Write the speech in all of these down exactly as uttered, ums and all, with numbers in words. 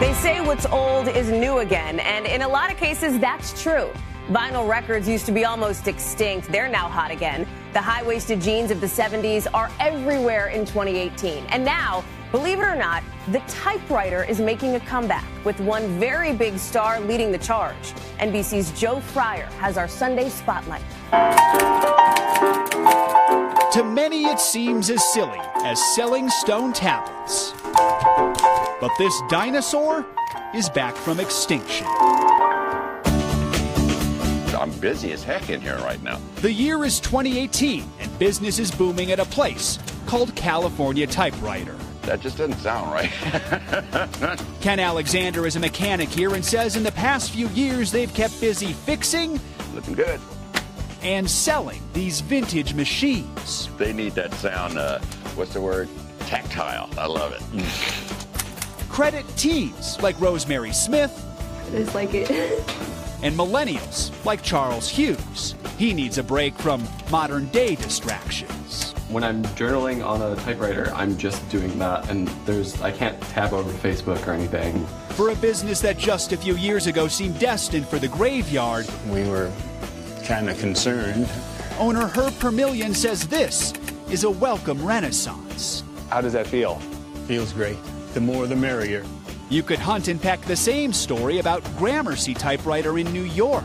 They say what's old is new again, and in a lot of cases, that's true. Vinyl records used to be almost extinct. They're now hot again. The high-waisted jeans of the seventies are everywhere in twenty eighteen. And now, believe it or not, the typewriter is making a comeback with one very big star leading the charge. N B C's Joe Fryer has our Sunday Spotlight. To many, it seems as silly as selling stone tablets. But this dinosaur is back from extinction. I'm busy as heck in here right now. The year is twenty eighteen, and business is booming at a place called California Typewriter. That just doesn't sound right. Ken Alexander is a mechanic here and says in the past few years they've kept busy fixing... Looking good. ...and selling these vintage machines. They need that sound, uh, what's the word? Tactile. I love it. Credit teens like Rosemary Smith. It's like it... and millennials like Charles Hughes. He needs a break from modern-day distractions. When I'm journaling on a typewriter, I'm just doing that, and there's I can't tab over to Facebook or anything. For a business that just a few years ago seemed destined for the graveyard... We were kind of concerned. Owner Herb Permillion says this is a welcome renaissance. How does that feel? Feels great. The more the merrier. You could hunt and peck the same story about Gramercy typewriter in New York.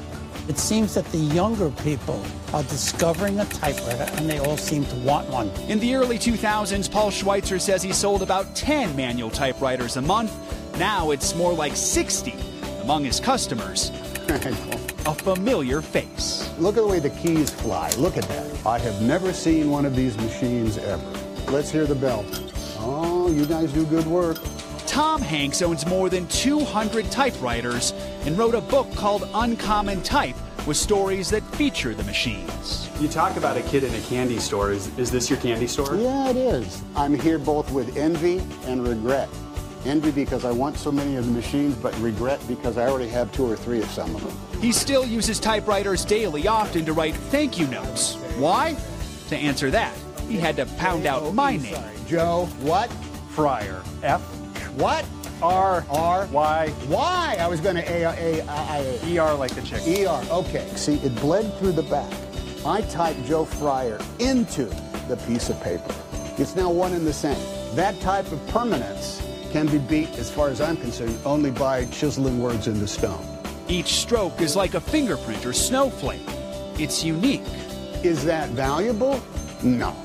It seems that the younger people are discovering a typewriter, and they all seem to want one. In the early two thousands, Paul Schweitzer says he sold about ten manual typewriters a month. Now it's more like sixty. Among his customers, a familiar face. Look at the way the keys fly. Look at that. I have never seen one of these machines ever. Let's hear the bell. Oh, you guys do good work. Tom Hanks owns more than two hundred typewriters and wrote a book called Uncommon Type with stories that feature the machines. You talk about a kid in a candy store. Is, is this your candy store? Yeah, it is. I'm here both with envy and regret. Envy because I want so many of the machines, but regret because I already have two or three of some of them. He still uses typewriters daily, often to write thank you notes. Why? To answer that, he had to pound out my name. Joe what? Fryer. F. What? R. R. Y. Why? I was going to A. A. I. A. E. R. like the chicken. E. R. Okay. See, it bled through the back. I typed Joe Fryer into the piece of paper. It's now one and the same. That type of permanence can be beat, as far as I'm concerned, only by chiseling words into stone. Each stroke is like a fingerprint or snowflake. It's unique. Is that valuable? No.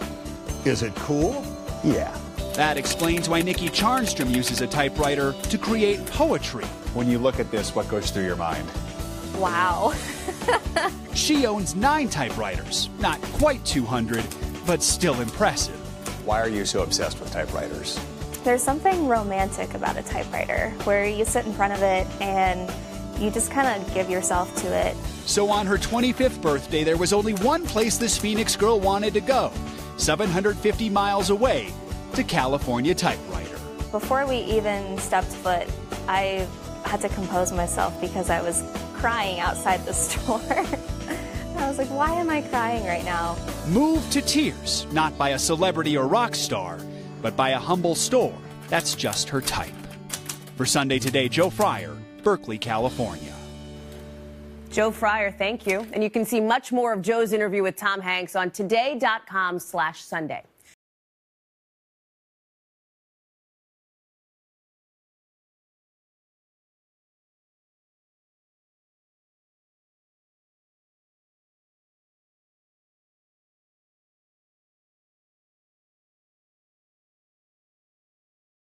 Is it cool? Yeah. That explains why Nikki Charnstrom uses a typewriter to create poetry. When you look at this, what goes through your mind? Wow. She owns nine typewriters, not quite two hundred, but still impressive. Why are you so obsessed with typewriters? There's something romantic about a typewriter, where you sit in front of it and you just kind of give yourself to it. So on her twenty-fifth birthday, there was only one place this Phoenix girl wanted to go, seven hundred fifty miles away, to California Typewriter. Before we even stepped foot, I had to compose myself because I was crying outside the store. I was like, why am I crying right now? Moved to tears, not by a celebrity or rock star, but by a humble store that's just her type. For Sunday Today, Joe Fryer, Berkeley, California. Joe Fryer, thank you. And you can see much more of Joe's interview with Tom Hanks on today dot com slash Sunday.